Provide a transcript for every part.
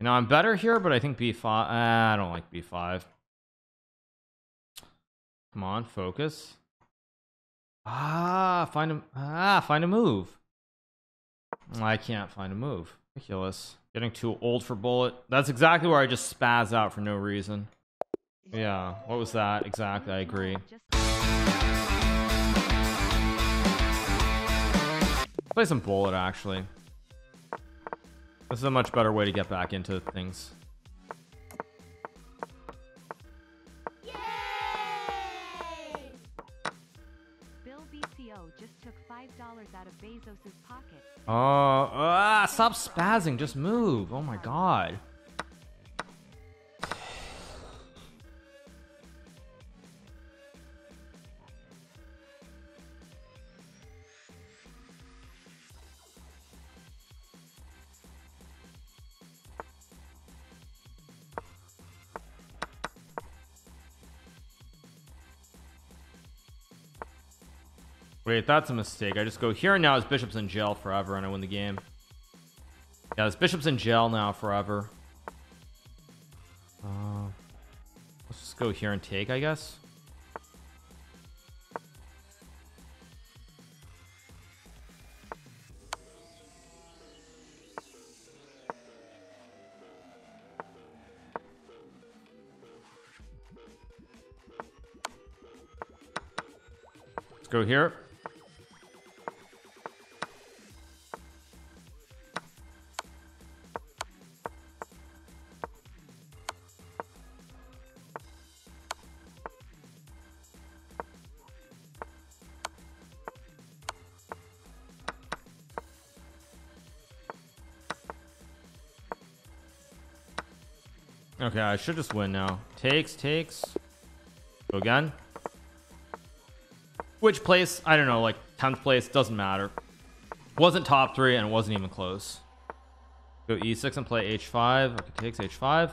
You know, I'm better here, but I think B5... I don't like B5. Come on, focus. Find a move. I can't find a move. Ridiculous. Getting too old for bullet. That's exactly where I just spaz out for no reason. Yeah, what was that? Exactly, I agree. Play some bullet, actually. This is a much better way to get back into things. Yay! Bill BCO just took $5 out of Bezos's pocket. Oh, stop spazzing, just move. Oh my god. Wait, that's a mistake. I just go here and now. His bishop's in jail forever and I win the game. Yeah, his bishop's in jail now forever. Let's just go here and take, I guess. Let's go here. Okay, I should just win now. Takes. Go again. Which place? I don't know, like 10th place, doesn't matter. Wasn't top three and it wasn't even close. Go e6 and play h5. Okay, takes h5.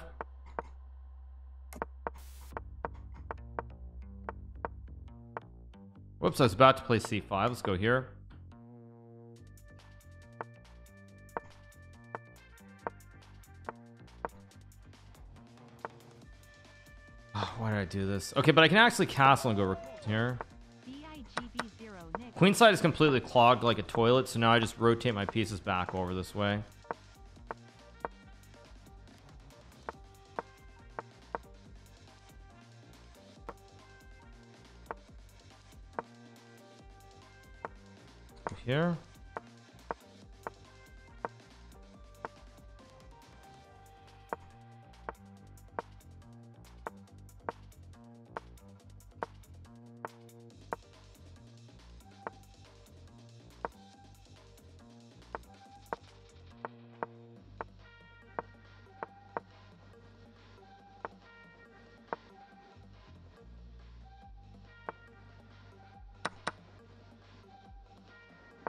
Whoops, I was about to play c5. Let's go here. Why did I do this? Okay, but I can actually castle and go here. Queenside is completely clogged like a toilet, so now I just rotate my pieces back over this way. Here.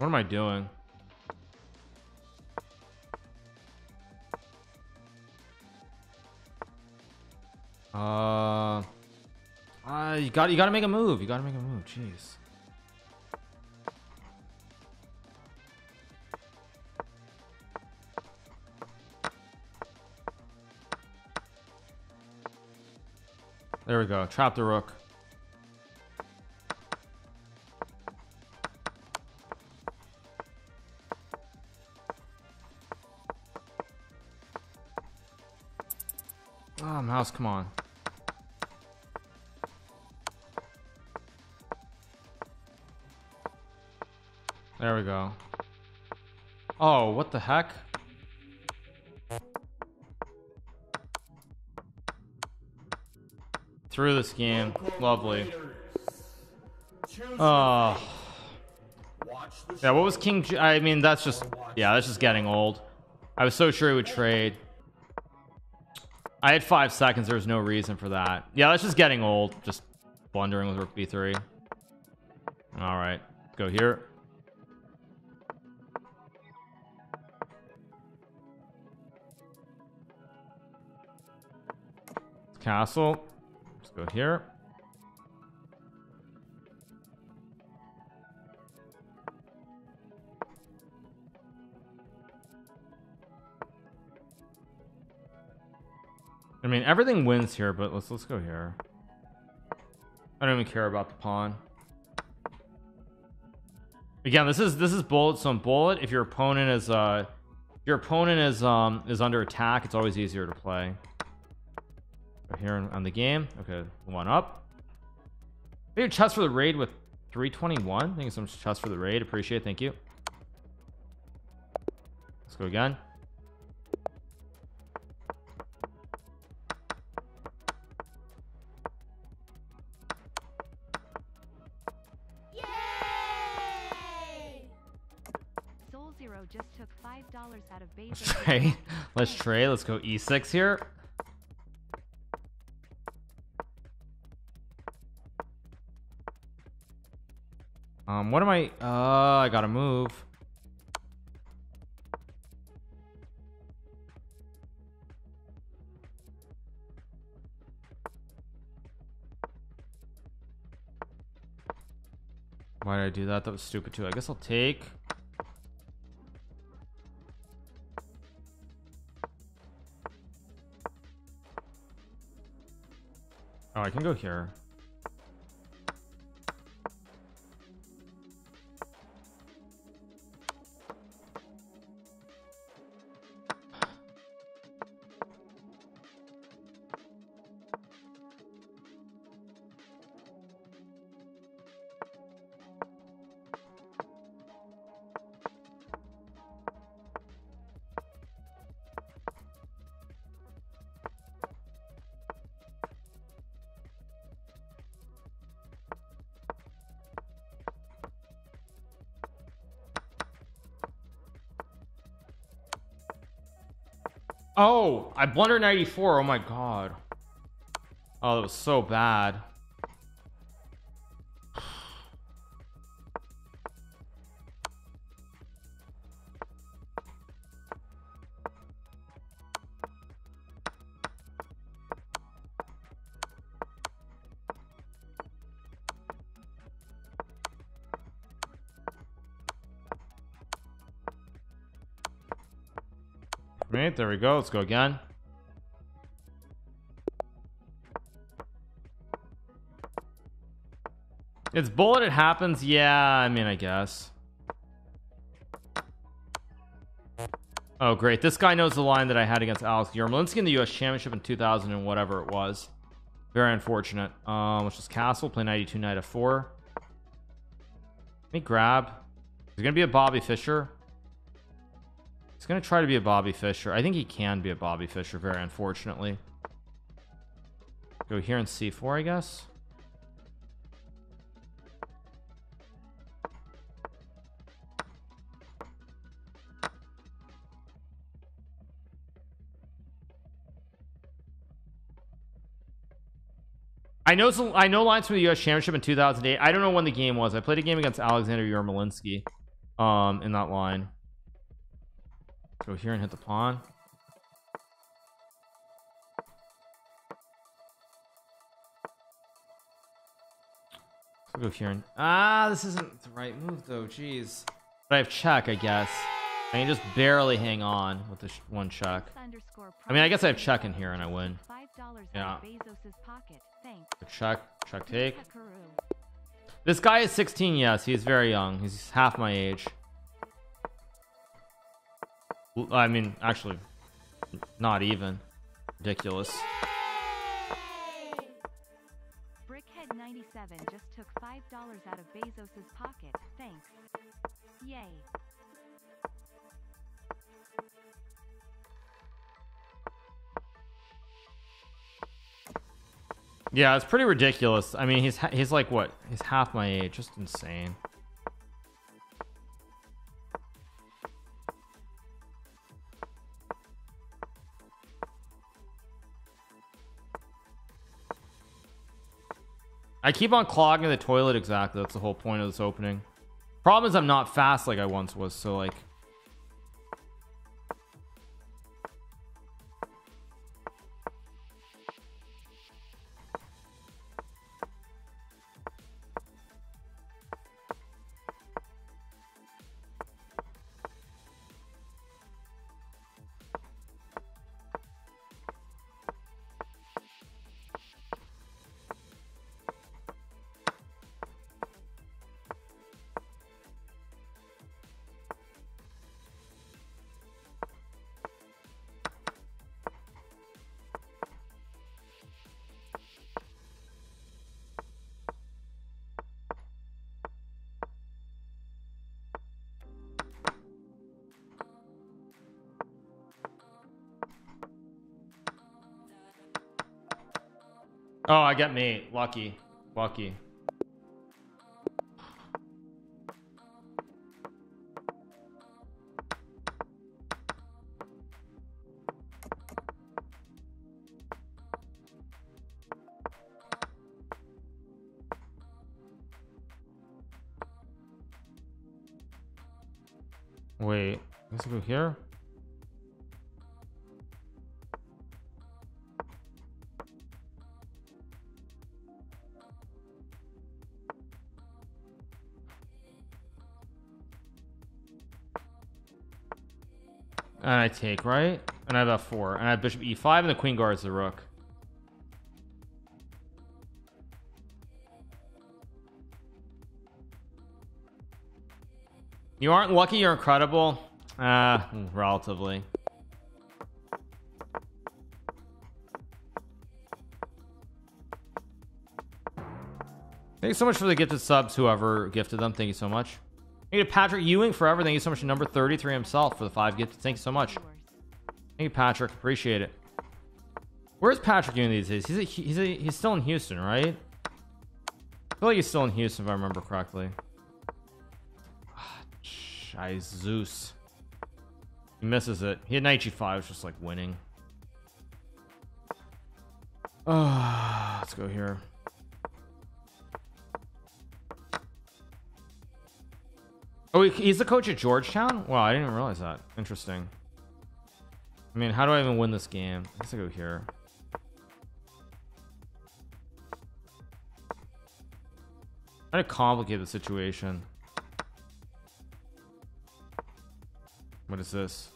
What am I doing? You gotta make a move. Jeez. There we go. Trap the rook. Mouse, come on. There we go. Oh, what the heck? Through this game. Lovely. Oh. Yeah, what was King J? I mean, that's just... Yeah, that's just getting old. I was so sure he would trade. I had 5 seconds. There was no reason for that. Yeah, that's just getting old. Just blundering with rook b3. All right, go here. Castle. Let's go here. I mean, everything wins here, but let's go here. I don't even care about the pawn. Again, this is bullet. So bullet, if your opponent is under attack, it's always easier to play. Right here on the game. Okay, one up. Maybe chess for the raid with 321. I think it's some chess for the raid. Appreciate it. Thank you. Let's go again. Just took $5 out of Bezos. Let's trade. Let's go e6 here. What am I? I gotta move. Why did I do that? That was stupid too. I guess I'll take. Oh, I can go here. Oh, I blundered 94. Oh my god. Oh, that was so bad. Right, there we go. Let's go again. It's bullet, it happens. Yeah, I mean, I guess. Oh great, this guy knows the line that I had against Alex Yermolinsky in the U.S. Championship in 2000 and whatever it was. Very unfortunate. Let's just castle, play 92, knight f4. Let me grab. There's gonna be a Bobby Fischer. He's gonna try to be a Bobby Fischer. I think he can be a Bobby Fischer, very unfortunately. Go here and c4, I guess. I know lines from the U.S. Championship in 2008. I don't know when the game was. I played a game against Alexander Yermolinsky in that line. Go here and hit the pawn. I'll go here and this isn't the right move though. Jeez, but I have check, I guess. I can just barely hang on with this one check. I mean, I guess I have check in here and I win. Yeah. Check take. This guy is 16. Yes, he's very young. He's half my age. I mean, actually, not even. Ridiculous. Brickhead 97 just took $5 out of Bezos's pocket. Thanks. Yay. Yeah, it's pretty ridiculous. I mean, he's like what? He's half my age. Just insane. I keep on clogging the toilet. Exactly, that's the whole point of this opening. Problem is I'm not fast like I once was, so like Oh, I got mate. Lucky. Lucky. Wait, let's go here. And I take, right? And I have f4. And I have bishop e5, and the queen guards the rook. You aren't lucky, you're incredible. Relatively. Thanks so much for the gifted subs, whoever gifted them. Thank you so much. Thank you to Patrick Ewing for everything. Thank you so much to number 33 himself for the 5 gifted. Thank you so much. Thank you, Patrick. Appreciate it. Where's Patrick Ewing these days? He's still in Houston, right? I feel like he's still in Houston if I remember correctly. Jesus, he misses it. He had knight g5, was just like winning. Oh, let's go here. Oh, he's the coach at Georgetown. Wow, I didn't even realize that. Interesting. I mean, how do I even win this game? I guess I go here. Trying to complicate the situation. What is this?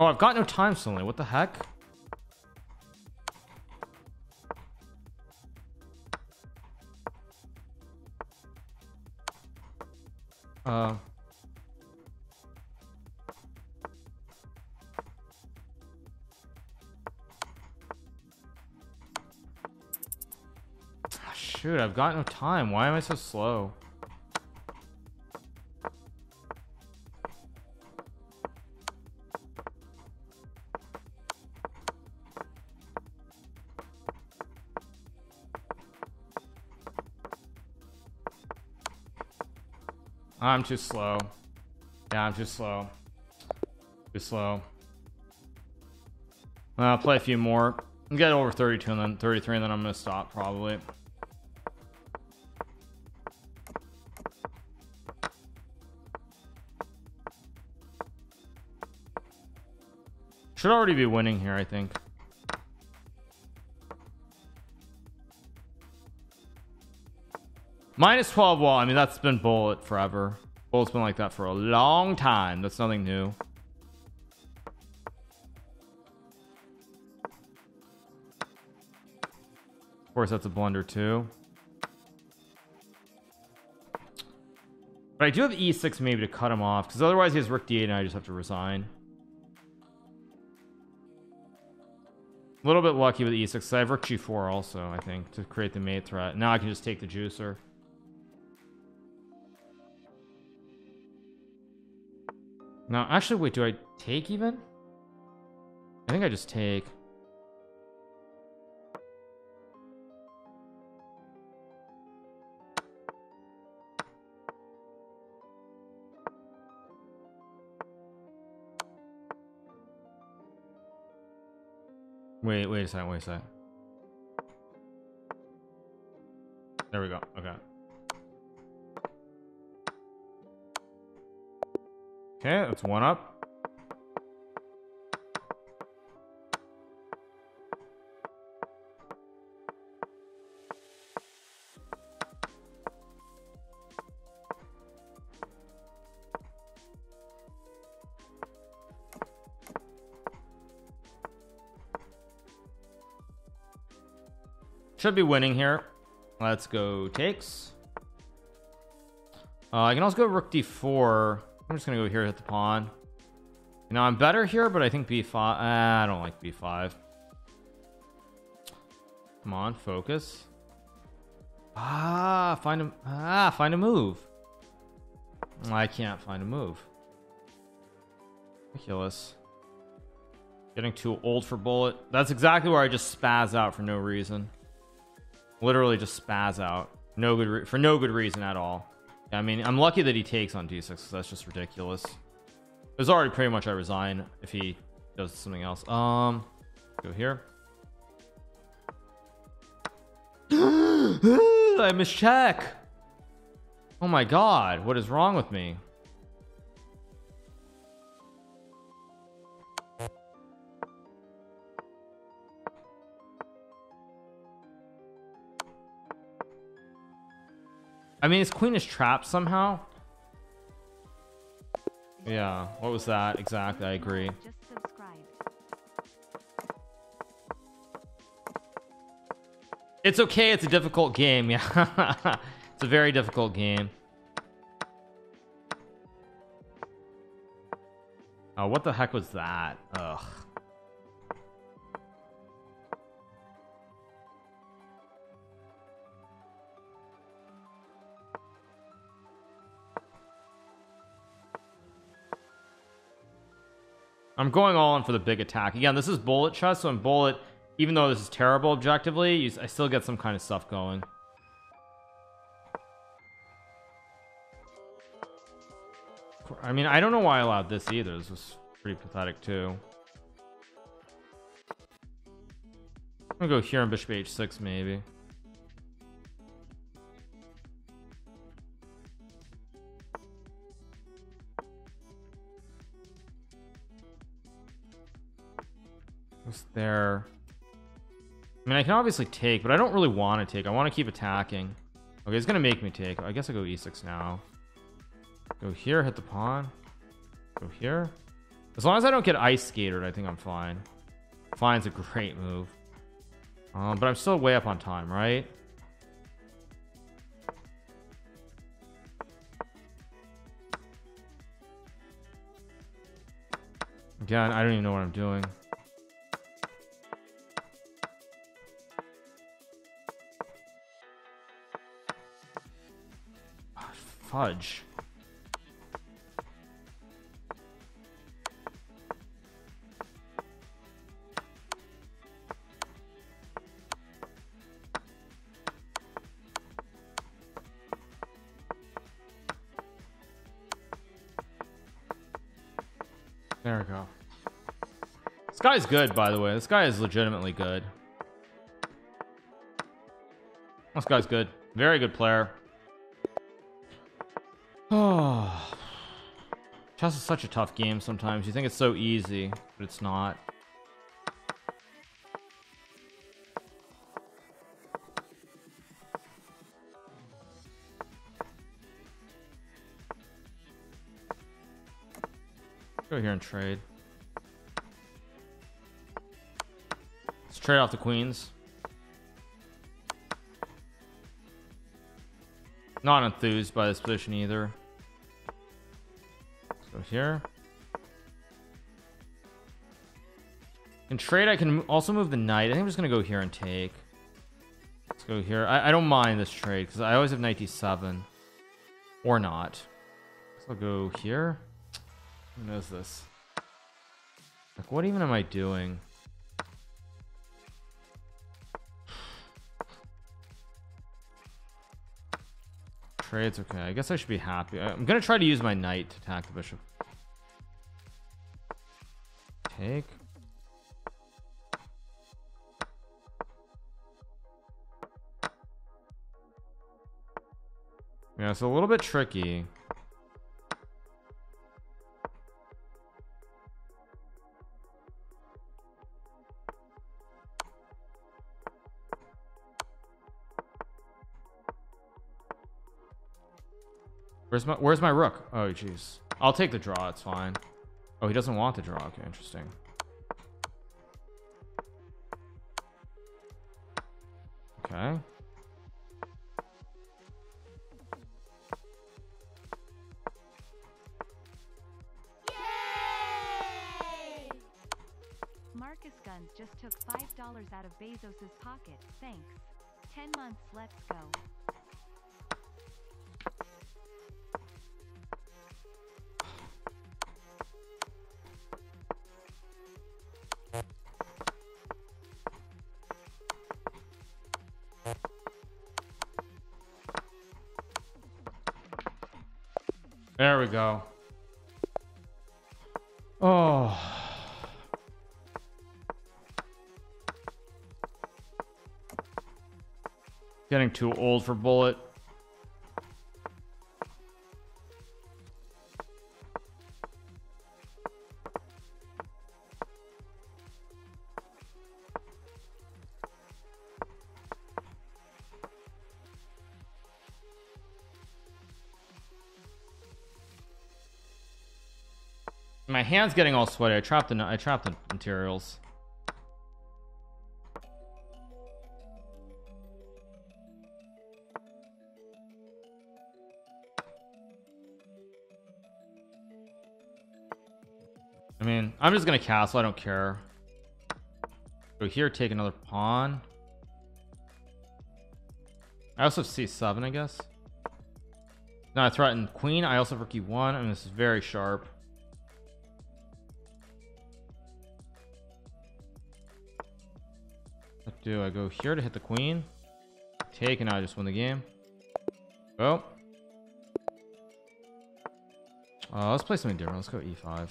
Oh, I've got no time suddenly. What the heck? Shoot, I've got no time. Why am I so slow? I'm too slow. Yeah, I'm too slow. Too slow. I'll play a few more. I'll get over 32 and then 33, and then I'm gonna stop probably. Should already be winning here, I think. -12 wall. I mean, that's been bullet forever. Bullet's been like that for a long time. That's nothing new. Of course, that's a blunder too. But I do have e6 maybe to cut him off, because otherwise he has rook d8 and I just have to resign. A little bit lucky with e6, so I have rook g4 also, I think, to create the mate threat. Now I can just take the juicer. Now, actually, wait, do I take even? I think I just take. Wait, wait a second, wait a second. There we go, okay. Okay, that's one up. should be winning here. Let's go takes. I can also go rook d4. I'm just gonna go here, hit the pawn. You know, I'm better here, but I think b5, I don't like b5. Come on, focus. Find a move. I can't find a move. Ridiculous. Getting too old for bullet. That's exactly where I just spaz out for no reason. Literally just spaz out. No good for no good reason at all. I mean, I'm lucky that he takes on d6, because that's just ridiculous. It was already pretty much I resign if he does something else. Go here. I mischeck. Oh my god, what is wrong with me? I mean, his queen is trapped somehow. Yeah, what was that exactly? I agree. Just subscribe. It's okay, it's a difficult game. Yeah. It's a very difficult game. Oh, what the heck was that? Ugh. I'm going all in for the big attack again. This is bullet chess, so in bullet, even though this is terrible objectively, I still get some kind of stuff going. I mean, I don't know why I allowed this either. This was pretty pathetic too. I'm gonna go here on bishop h6 maybe. There, I mean, I can obviously take, but I don't really want to take. I want to keep attacking. Okay, it's gonna make me take. I guess I go e6 now. Go here, hit the pawn. Go here. As long as I don't get ice skatered, I think I'm fine. Fine's a great move, but I'm still way up on time, right? Again, I don't even know what I'm doing. Fudge. There we go. This guy's good, by the way. This guy is legitimately good. This guy's good. Very good player. Oh, chess is such a tough game sometimes. You think it's so easy, but it's not. Go here and trade. Let's trade off the queens. Not enthused by this position either. So here in trade I can also move the knight. I think I'm just gonna go here and take. Let's go here. I don't mind this trade because I always have knight d7 or not. So I'll go here. Who knows this? Like, what even am I doing? Trades. Okay, I guess I should be happy. I'm gonna try to use my knight to attack the bishop. Take. Yeah, it's a little bit tricky. Where's my rook? Oh jeez. I'll take the draw, it's fine. Oh, he doesn't want the draw. Okay, interesting. Okay. Marcus Guns just took $5 out of Bezos' pocket, thanks. 10 months, let's go. There we go. Oh. Getting too old for bullet. My hand's getting all sweaty. I trapped the materials. I mean, I'm just gonna castle, I don't care. Go here, take another pawn. I also have c7, I guess. Now I threaten queen. I also have rook e1. I mean, this is very sharp. What do I go here to hit the queen? Take, and I just win the game. Go. Let's play something different. Let's go e5.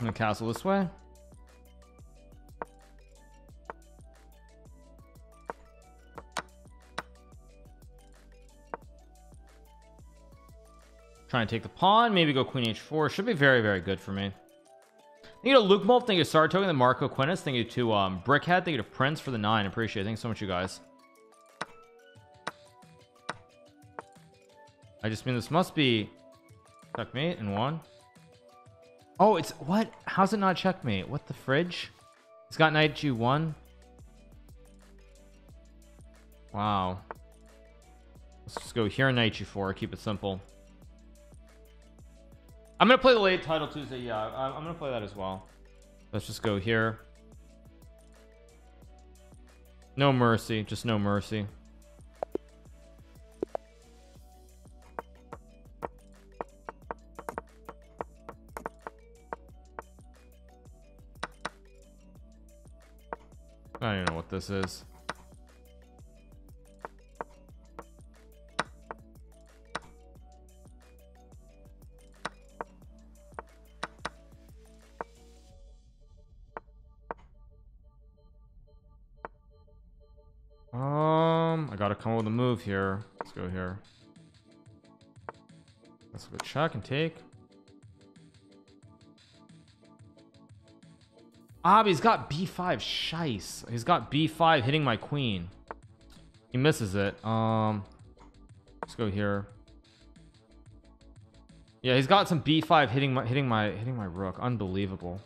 I'm gonna castle this way. Try and take the pawn, maybe go queen h4. Should be very, very good for me. Thank you to Luke Molt, thank you to Sarto, and the Marco Quinnis. Thank you to Brickhead, thank you to Prince for the 9. Appreciate it. Thanks so much, you guys. I just mean this must be checkmate in 1. Oh, it's what? How's it not checkmate? What the fridge? It's got knight g1. Wow. Let's just go here, knight g4. Keep it simple. I'm gonna play the late title Tuesday. Yeah, I'm gonna play that as well. Let's just go here. No mercy, just no mercy. I don't even know what this is. I gotta come up with a move here. Let's go here. Let's go check and take. Ah, but he's got b5. Shice. He's got b5 hitting my queen. He misses it. Let's go here. Yeah, he's got some b5 hitting my rook. Unbelievable.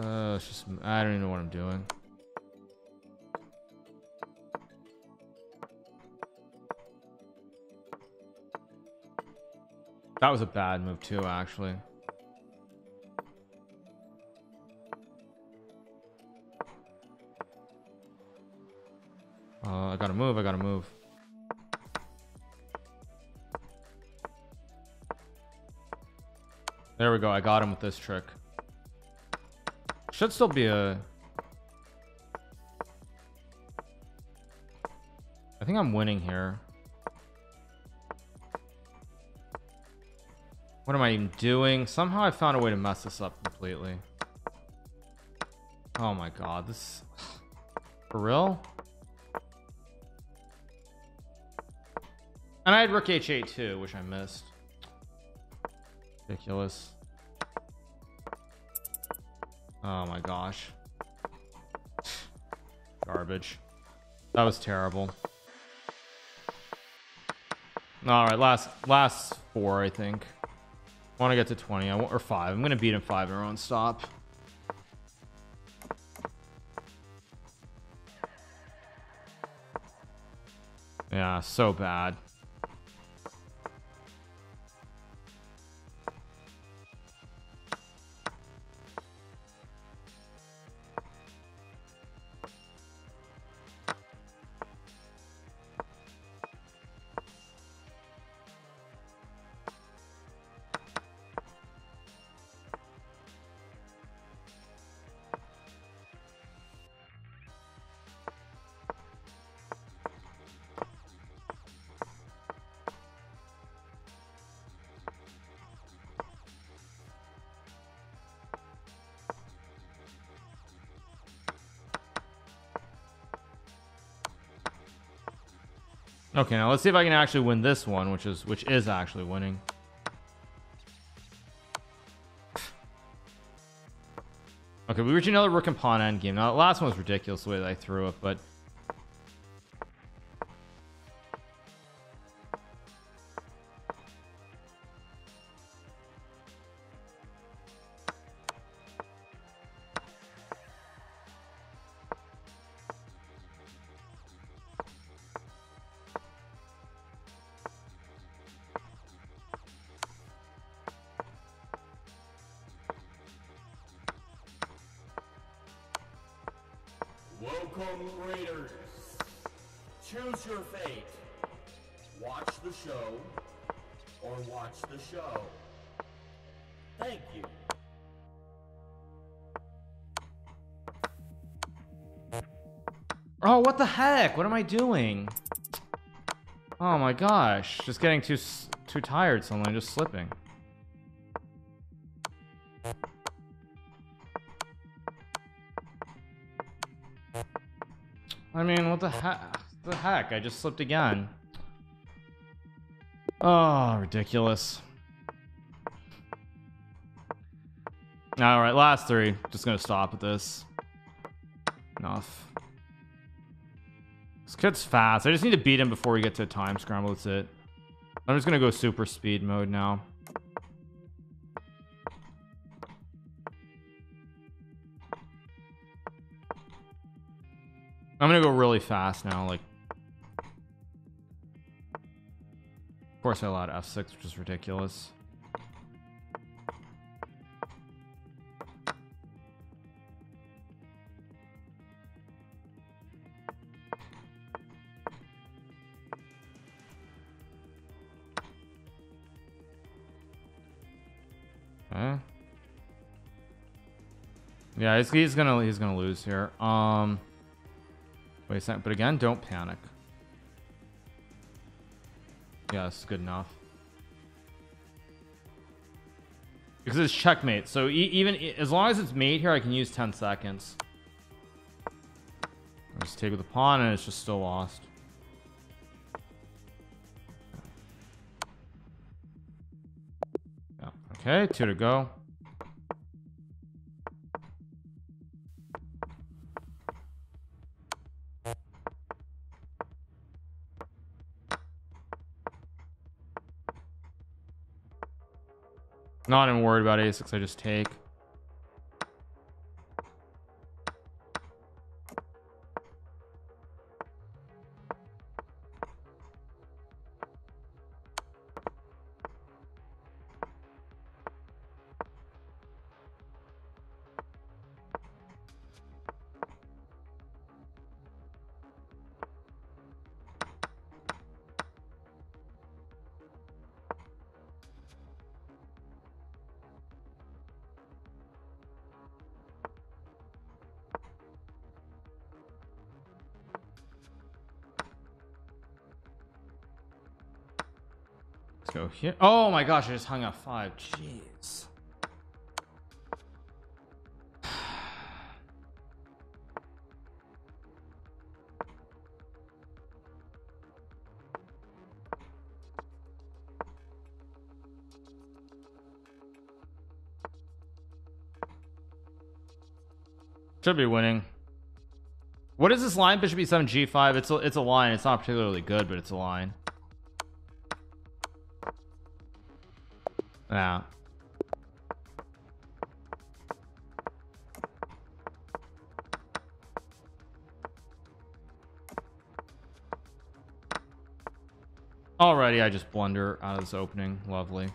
It's just I don't even know what I'm doing. That was a bad move too, actually. I gotta move. There we go. I got him with this trick. Should still be a... I think I'm winning here. What am I even doing? Somehow I found a way to mess this up completely. Oh my god, this for real? And I had rook h8 too, which I missed. Ridiculous. Oh my gosh. Garbage. That was terrible. All right, last four, I think. I want to get to 20. I want, or 5. I'm going to beat him 5 in a row and stop. Yeah, so bad. Okay, now let's see if I can actually win this one, which is actually winning. Okay, we reach another rook and pawn end game. Now the last one was ridiculous the way that I threw it, but Raiders, choose your fate. Watch the show or watch the show. Thank you. Oh, what the heck? What am I doing? Oh my gosh, just getting too tired suddenly, just slipping. I mean, what the heck? I just slipped again. Oh, ridiculous. All right, last three. Just gonna stop at this. Enough. This kid's fast. I just need to beat him before we get to a time scramble. That's it. I'm just gonna go super speed mode now. I'm gonna go really fast now. Like, of course I allowed F6, which is ridiculous. Okay. Yeah, he's gonna lose here. Wait a second, but again, don't panic. Yeah, this is good enough. Because it's checkmate, so even as long as it's mate here, I can use 10 seconds. I'll just take with the pawn, and it's just still lost. Yeah. Okay, 2 to go. Not even worried about a6, I just take. Let's go here. Oh my gosh, I just hung up 5. Jeez. Should be winning. What is this line? Bishop B7 G5. It's a line. It's not particularly good, but it's a line. Yeah. Alrighty, I just blunder out of this opening. Lovely.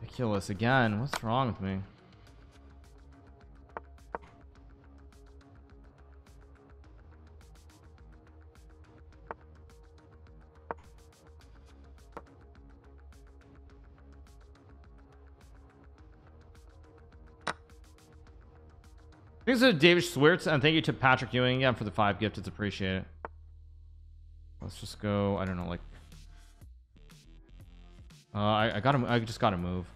Ridiculous again. What's wrong with me? Thanks to David Swartz, and thank you to Patrick Ewing again for the 5 gift. It's appreciated. Let's just go. I don't know, like, I gotta, I just gotta move.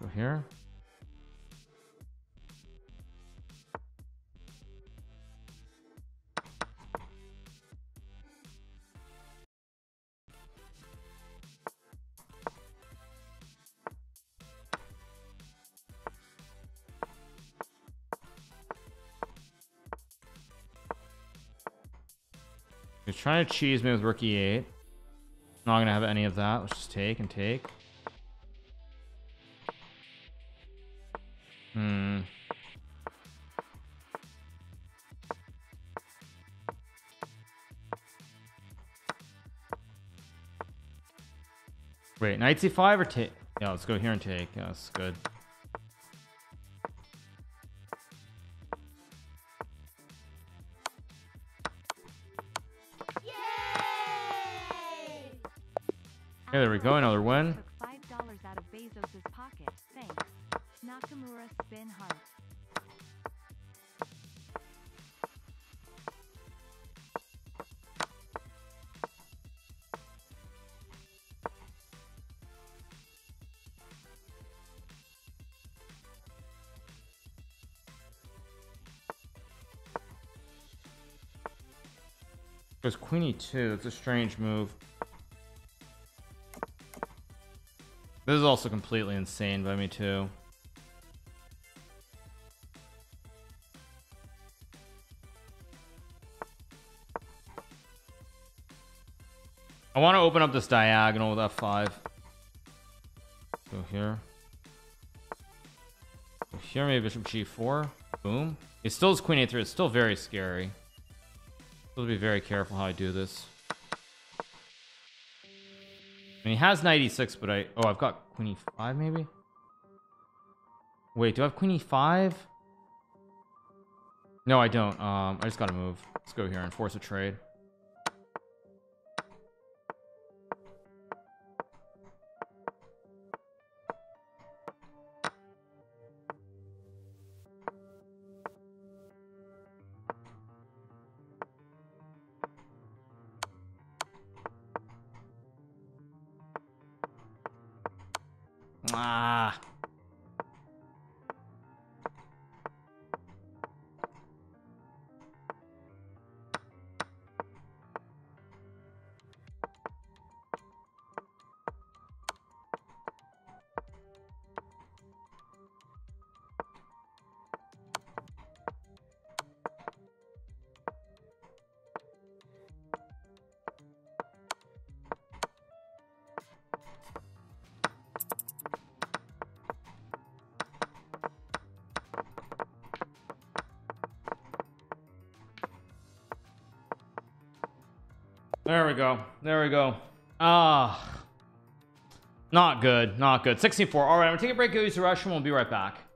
Go here. You're trying to cheese me with rook e8. Not gonna have any of that. Let's just take and take. Wait, knight c5 or take? Yeah, let's go here and take. Yeah, that's good. Hey, there we go, another win. Took $5 out of Bezos's pocket. Thanks. Nakamura spin heart. There's Queen E2. That's a strange move. This is also completely insane by me too. I want to open up this diagonal with F5. Go here. Go here, maybe Bishop G4. Boom. It still is Queen A3. It's still very scary. Still be very careful how I do this. I mean, he has knight e6, but I've got Queen e5 maybe. Wait, do I have Queen e5? No, I don't. I just gotta move. Let's go here and force a trade. There we go. There we go. Ah, not good. Not good. 16-4. All right, I'm gonna take a break. Go use the restroom. We'll be right back.